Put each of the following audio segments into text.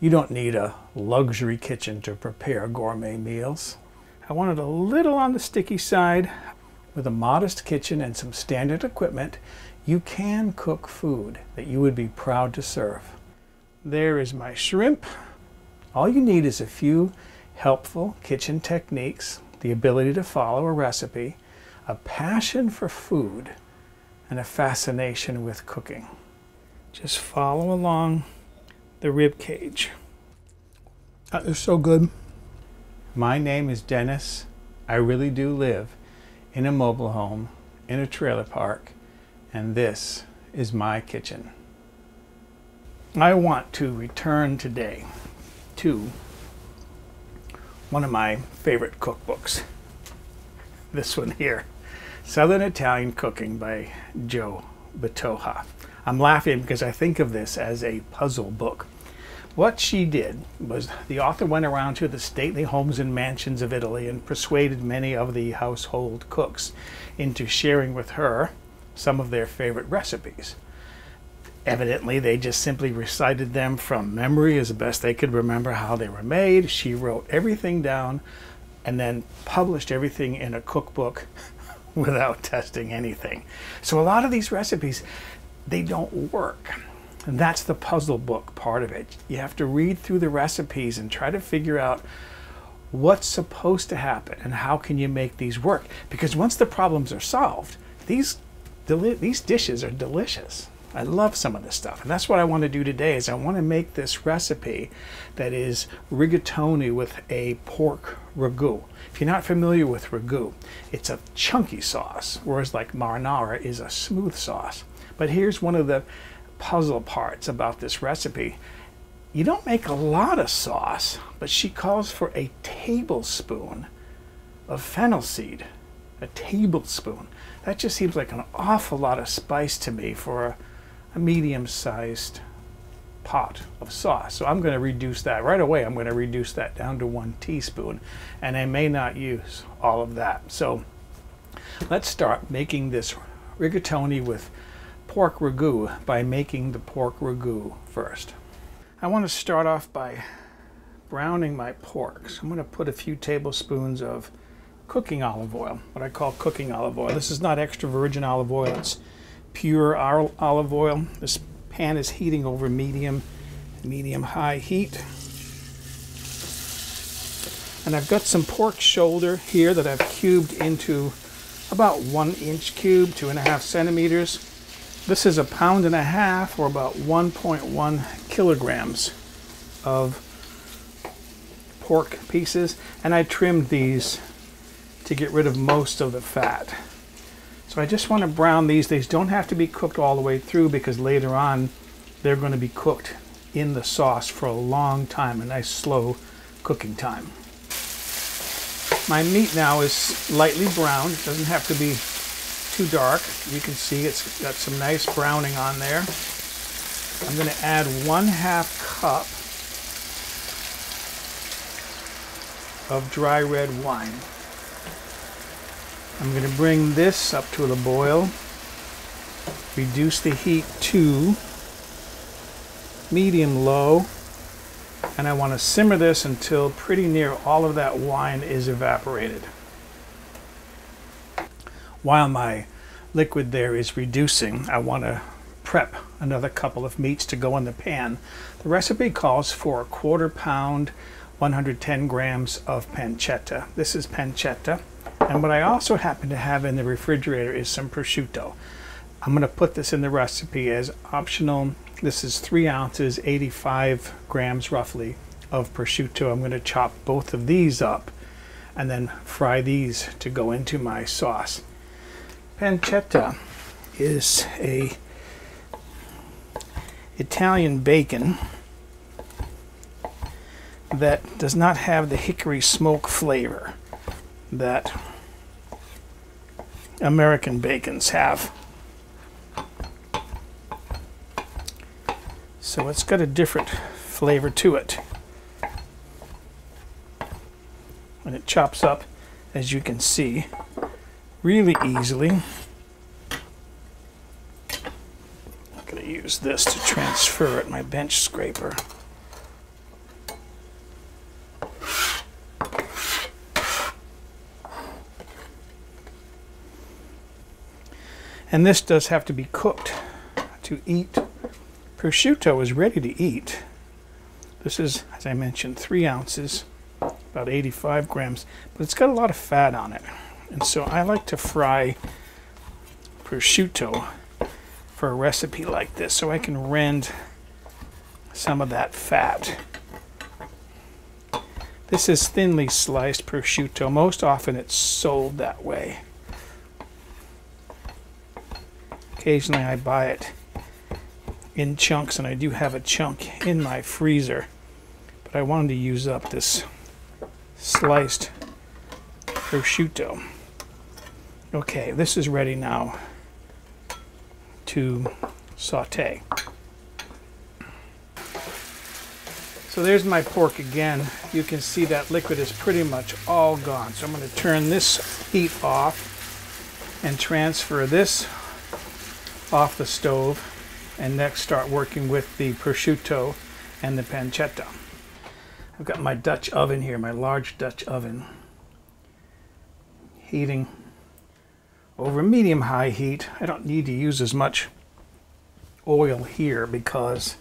You don't need a luxury kitchen to prepare gourmet meals. I wanted a little on the sticky side. With a modest kitchen and some standard equipment, you can cook food that you would be proud to serve. There is my shrimp. All you need is a few helpful kitchen techniques, the ability to follow a recipe, a passion for food, and a fascination with cooking. Just follow along the rib cage. That is so good. My name is Dennis. I really do live in a mobile home, in a trailer park, and this is my kitchen. I want to return today to one of my favorite cookbooks. This one here, Southern Italian Cooking by Joe Batoha. I'm laughing because I think of this as a puzzle book. What she did was the author went around to the stately homes and mansions of Italy and persuaded many of the household cooks into sharing with her some of their favorite recipes. Evidently, they just simply recited them from memory as best they could remember how they were made. She wrote everything down and then published everything in a cookbook without testing anything. So a lot of these recipes, they don't work. And that's the puzzle book part of it. You have to read through the recipes and try to figure out what's supposed to happen and how can you make these work. Because once the problems are solved, these dishes are delicious. I love some of this stuff, and that's what I want to do today. Is I want to make this recipe that is rigatoni with a pork ragu. If you're not familiar with ragu, it's a chunky sauce, whereas like marinara is a smooth sauce. But here's one of the puzzle parts about this recipe. You don't make a lot of sauce, but she calls for a tablespoon of fennel seed. A tablespoon. That just seems like an awful lot of spice to me for a medium-sized pot of sauce. So I'm going to reduce that right away. I'm going to reduce that down to 1 teaspoon, and I may not use all of that. So let's start making this rigatoni with pork ragu by making the pork ragu first. I want to start off by browning my pork. So I'm going to put a few tablespoons of cooking olive oil, what I call cooking olive oil. This is not extra virgin olive oil, it's pure olive oil. This pan is heating over medium-high heat. And I've got some pork shoulder here that I've cubed into about 1 inch cube, 2.5 centimeters. This is 1.5 pounds or about 1.1 kilograms of pork pieces. And I trimmed these to get rid of most of the fat. So I just want to brown these. These don't have to be cooked all the way through because later on they're going to be cooked in the sauce for a long time, a nice slow cooking time. My meat now is lightly browned. It doesn't have to be too dark. You can see it's got some nice browning on there. I'm going to add 1/2 cup of dry red wine. I'm going to bring this up to the boil, reduce the heat to medium-low, and I want to simmer this until pretty near all of that wine is evaporated. While my liquid there is reducing, I want to prep another couple of meats to go in the pan. The recipe calls for 1/4 pound, 110 grams of pancetta. This is pancetta. And what I also happen to have in the refrigerator is some prosciutto. I'm going to put this in the recipe as optional. This is 3 ounces, 85 grams roughly of prosciutto. I'm going to chop both of these up and then fry these to go into my sauce. Pancetta is a Italian bacon that does not have the hickory smoke flavor that American bacons have. So it's got a different flavor to it. And it chops up, as you can see, really easily. I'm going to use this to transfer it, my bench scraper. And this does have to be cooked to eat. Prosciutto is ready to eat. This is, as I mentioned, 3 ounces, about 85 grams, but it's got a lot of fat on it. And so I like to fry prosciutto for a recipe like this so I can rend some of that fat. This is thinly sliced prosciutto. Most often it's sold that way. Occasionally I buy it in chunks, and I do have a chunk in my freezer, but I wanted to use up this sliced prosciutto. Okay, this is ready now to saute. So there's my pork again. You can see that liquid is pretty much all gone. So I'm going to turn this heat off and transfer this off the stove, and next start working with the prosciutto and the pancetta. I've got my Dutch oven here, my large Dutch oven, heating over medium-high heat. I don't need to use as much oil here because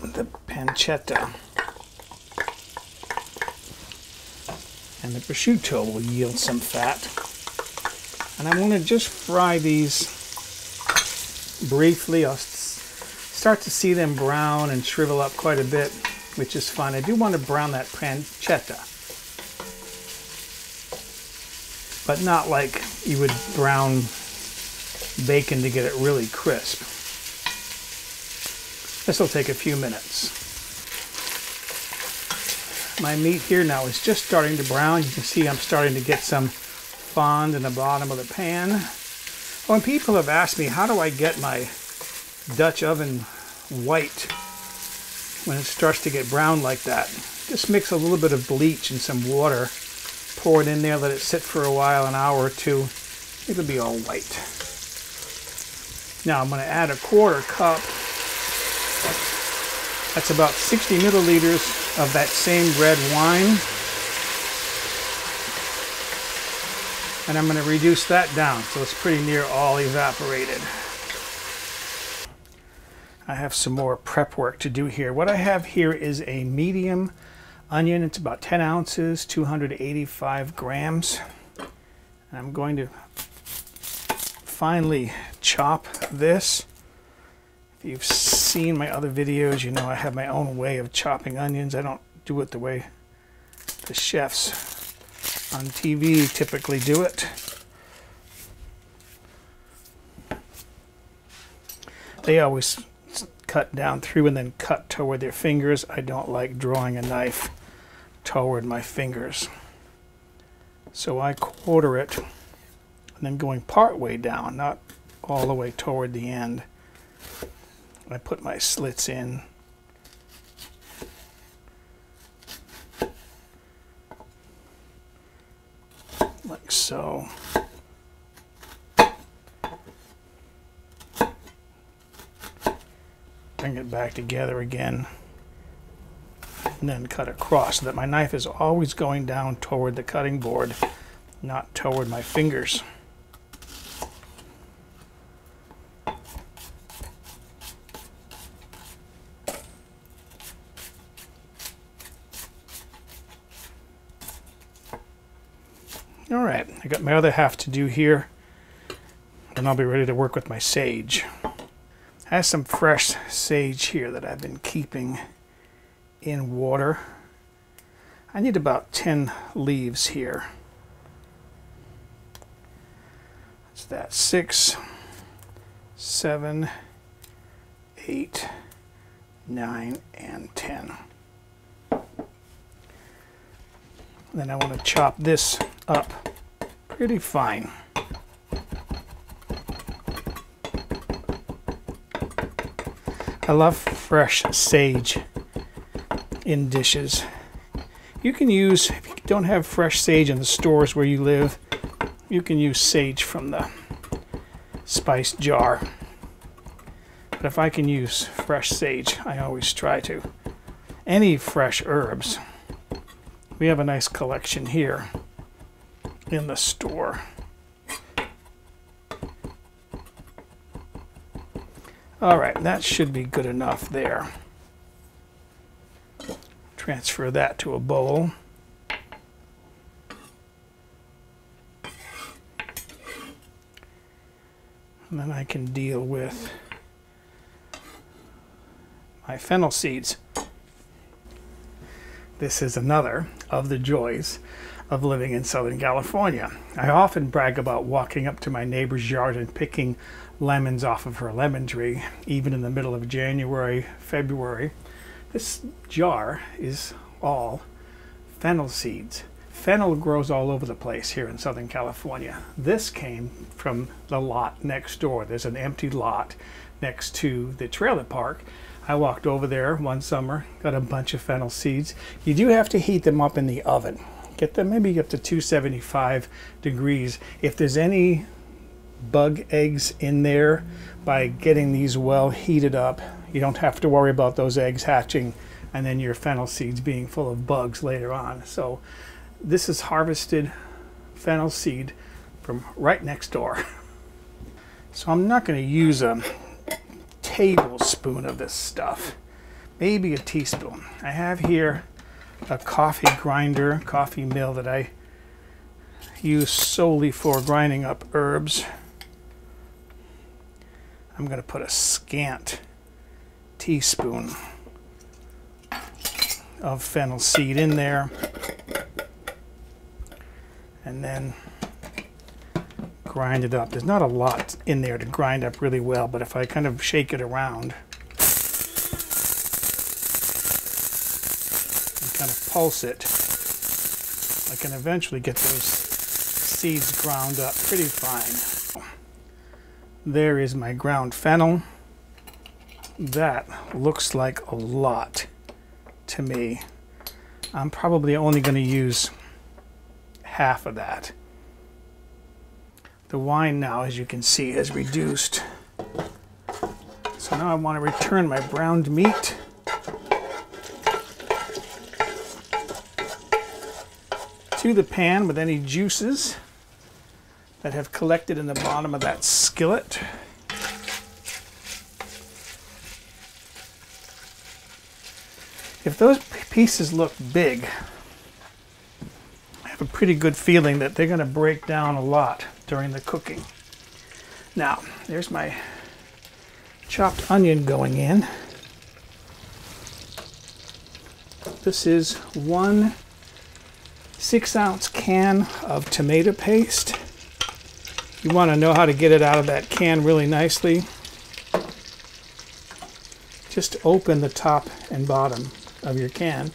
the pancetta and the prosciutto will yield some fat. And I want to just fry these briefly. I'll start to see them brown and shrivel up quite a bit, which is fun. I do want to brown that pancetta, but not like you would brown bacon to get it really crisp. This will take a few minutes. My meat here now is just starting to brown. You can see I'm starting to get some fond in the bottom of the pan. When people have asked me, how do I get my Dutch oven white when it starts to get brown like that? Just mix a little bit of bleach and some water, pour it in there, let it sit for a while, an hour or two, it'll be all white. Now I'm going to add a 1/4 cup, that's about 60 milliliters of that same red wine. And I'm going to reduce that down so it's pretty near all evaporated. I have some more prep work to do here. What I have here is a medium onion. It's about 10 ounces, 285 grams. And I'm going to finely chop this. If you've seen my other videos, you know I have my own way of chopping onions. I don't do it the way the chefs on TV typically do it. They always cut down through and then cut toward their fingers. I don't like drawing a knife toward my fingers. So I 1/4 it and then going part way down, not all the way toward the end. I put my slits in. Like so. Bring it back together again and then cut across so that my knife is always going down toward the cutting board, not toward my fingers. Alright, I got my other half to do here, and I'll be ready to work with my sage. I have some fresh sage here that I've been keeping in water. I need about 10 leaves here. That's that 6, 7, 8, 9, and 10. Then I want to chop this up pretty fine. I love fresh sage in dishes. You can use, if you don't have fresh sage in the stores where you live, you can use sage from the spice jar. But if I can use fresh sage, I always try to. Any fresh herbs. We have a nice collection here in the store. All right, that should be good enough there. Transfer that to a bowl. And then I can deal with my fennel seeds. This is another of the joys of living in Southern California. I often brag about walking up to my neighbor's yard and picking lemons off of her lemon tree, even in the middle of January, February. This jar is all fennel seeds. Fennel grows all over the place here in Southern California. This came from the lot next door. There's an empty lot next to the trailer park. I walked over there one summer, got a bunch of fennel seeds. You do have to heat them up in the oven. Get them maybe up to 275 degrees. If there's any bug eggs in there, by getting these well heated up, you don't have to worry about those eggs hatching and then your fennel seeds being full of bugs later on. So this is harvested fennel seed from right next door. So I'm not going to use a tablespoon of this stuff, maybe a teaspoon. I have here a coffee grinder, coffee mill that I use solely for grinding up herbs. I'm going to put a scant teaspoon of fennel seed in there and then grind it up. There's not a lot in there to grind up really well, but if I kind of shake it around and kind of pulse it, I can eventually get those seeds ground up pretty fine. There is my ground fennel. That looks like a lot to me. I'm probably only going to use half of that. The wine now, as you can see, has reduced. So now I want to return my browned meat. To the pan with any juices that have collected in the bottom of that skillet. If those pieces look big, I have a pretty good feeling that they're going to break down a lot during the cooking. Now, there's my chopped onion going in. This is 1 6-ounce can of tomato paste. You want to know how to get it out of that can really nicely. Just open the top and bottom of your can and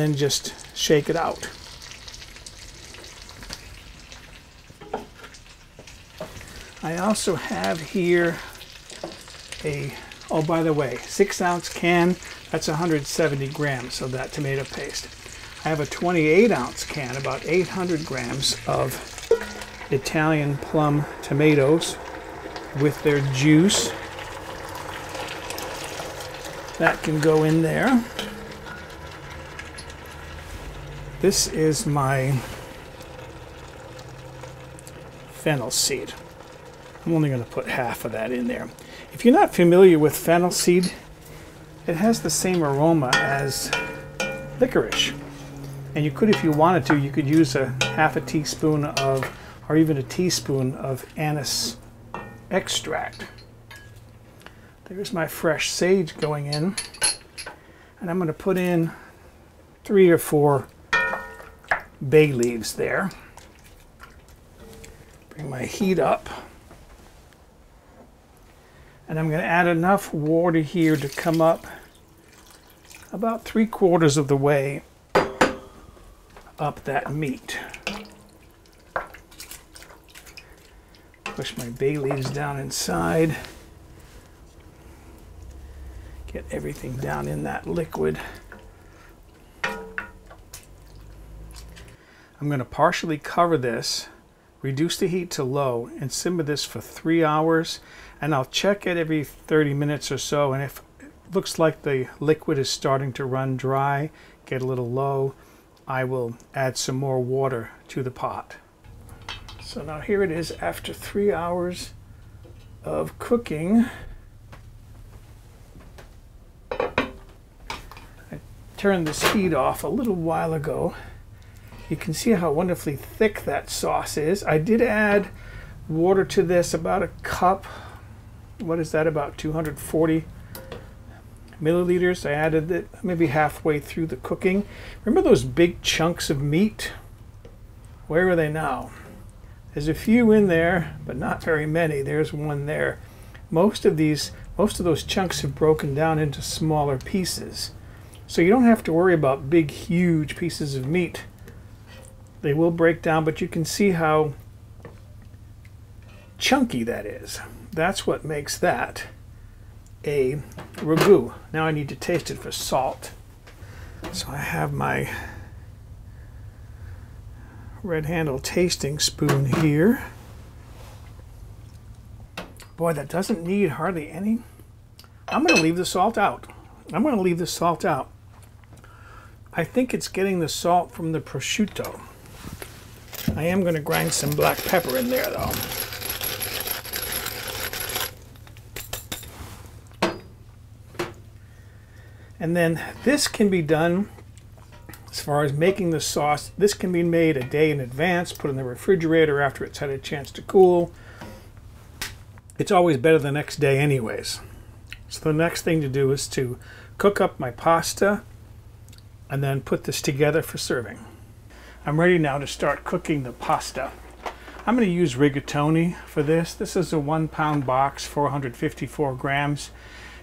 then just shake it out. I also have here a, oh, by the way, 6-ounce can, that's 170 grams of that tomato paste. I have a 28-ounce can, about 800 grams of Italian plum tomatoes with their juice. That can go in there. This is my fennel seed. I'm only going to put half of that in there. If you're not familiar with fennel seed, it has the same aroma as licorice. And you could, if you wanted to, you could use a half a teaspoon of, or even a teaspoon of anise extract. There's my fresh sage going in. And I'm going to put in 3 or 4 bay leaves there. Bring my heat up. And I'm going to add enough water here to come up about 3/4 of the way up that meat. Push my bay leaves down inside. Get everything down in that liquid. I'm going to partially cover this, reduce the heat to low, and simmer this for 3 hours. And I'll check it every 30 minutes or so. And if it looks like the liquid is starting to run dry, get a little low, I will add some more water to the pot. So now here it is after 3 hours of cooking. turned this heat off a little while ago. You can see how wonderfully thick that sauce is. I did add water to this, about a cup. What is that, about 240 milliliters? I added it maybe halfway through the cooking. Remember those big chunks of meat? Where are they now? There's a few in there, but not very many. There's one there. Most of those chunks have broken down into smaller pieces. So you don't have to worry about big, huge pieces of meat. They will break down, but you can see how chunky that is. That's what makes that a ragu. Now I need to taste it for salt. So I have my red handle tasting spoon here. Boy, that doesn't need hardly any. I'm going to leave the salt out. I'm going to leave the salt out. I think it's getting the salt from the prosciutto. I am going to grind some black pepper in there, though. And then this can be done, as far as making the sauce, this can be made a day in advance, put in the refrigerator after it's had a chance to cool. It's always better the next day anyways. So the next thing to do is to cook up my pasta and then put this together for serving. I'm ready now to start cooking the pasta. I'm going to use rigatoni for this. This is a 1 pound box, 454 grams.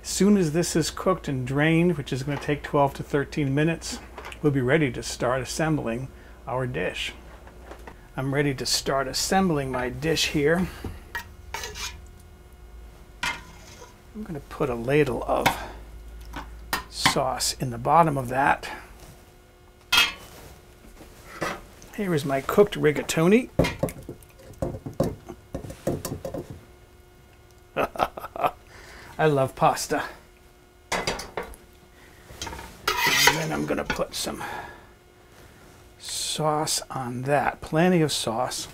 As soon as this is cooked and drained, which is going to take 12 to 13 minutes, we'll be ready to start assembling our dish. I'm ready to start assembling my dish here. I'm going to put a ladle of sauce in the bottom of that. Here is my cooked rigatoni. I love pasta. And then I'm going to put some sauce on that. Plenty of sauce.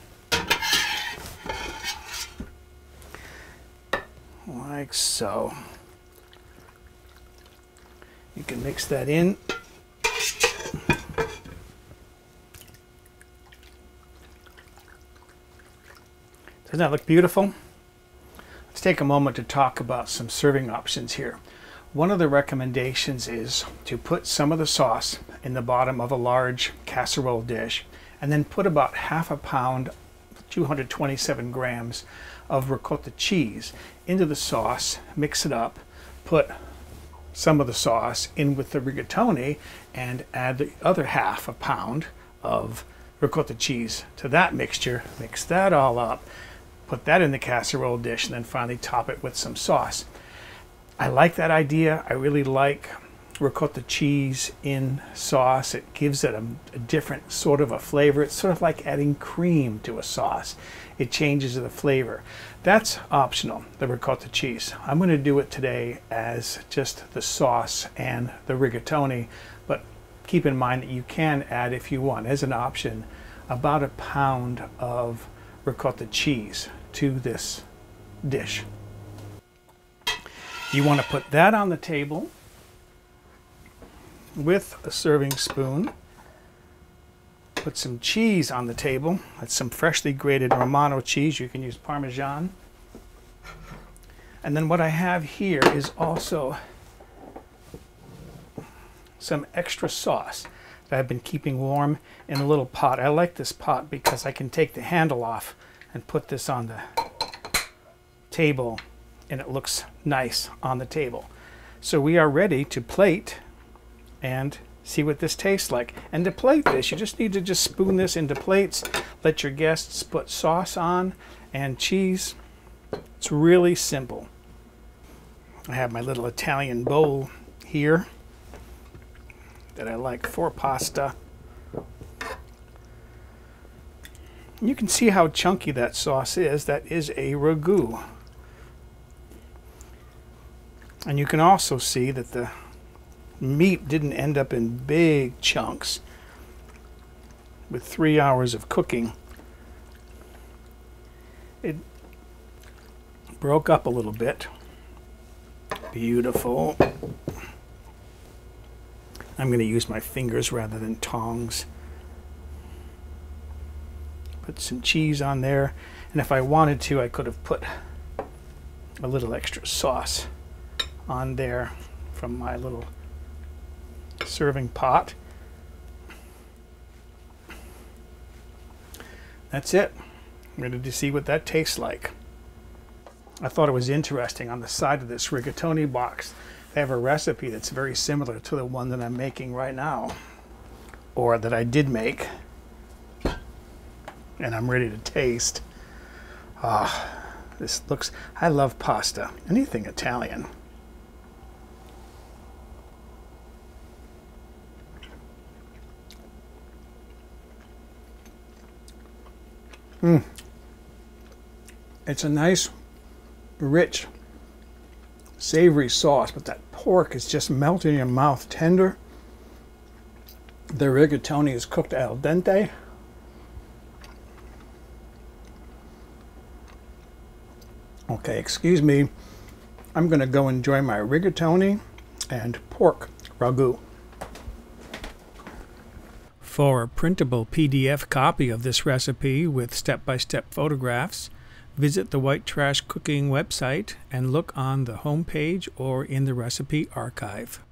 Like so. You can mix that in. Doesn't that look beautiful? Take a moment to talk about some serving options here. One of the recommendations is to put some of the sauce in the bottom of a large casserole dish and then put about half a pound, 227 grams of ricotta cheese into the sauce, mix it up, put some of the sauce in with the rigatoni and add the other half a pound of ricotta cheese to that mixture, mix that all up. Put that in the casserole dish and then finally top it with some sauce. I like that idea. I really like ricotta cheese in sauce. It gives it a different sort of a flavor. It's sort of like adding cream to a sauce. It changes the flavor. That's optional, the ricotta cheese. I'm going to do it today as just the sauce and the rigatoni, but keep in mind that you can add, if you want, as an option, about a pound of ricotta cheese to this dish. You want to put that on the table with a serving spoon. Put some cheese on the table. That's some freshly grated Romano cheese. You can use Parmesan. And then what I have here is also some extra sauce that I've been keeping warm in a little pot. I like this pot because I can take the handle off and put this on the table and it looks nice on the table. So we are ready to plate and see what this tastes like. And to plate this, you just need to spoon this into plates, let your guests put sauce on and cheese. It's really simple. I have my little Italian bowl here that I like for pasta. You can see how chunky that sauce is. That is a ragu. And you can also see that the meat didn't end up in big chunks. With 3 hours of cooking, it broke up a little bit. Beautiful. I'm going to use my fingers rather than tongs. Put some cheese on there, and if I wanted to, I could have put a little extra sauce on there from my little serving pot. That's it. I'm ready to see what that tastes like. I thought it was interesting, on the side of this rigatoni box, they have a recipe that's very similar to the one that I'm making right now, or that I did make, and I'm ready to taste. Ah, this looks, I love pasta, anything Italian. It's a nice, rich, savory sauce, but that pork is just melting in your mouth, tender. The rigatoni is cooked al dente. Okay, excuse me. I'm going to go enjoy my rigatoni and pork ragu. For a printable PDF copy of this recipe with step-by-step photographs, visit the White Trash Cooking website and look on the homepage or in the recipe archive.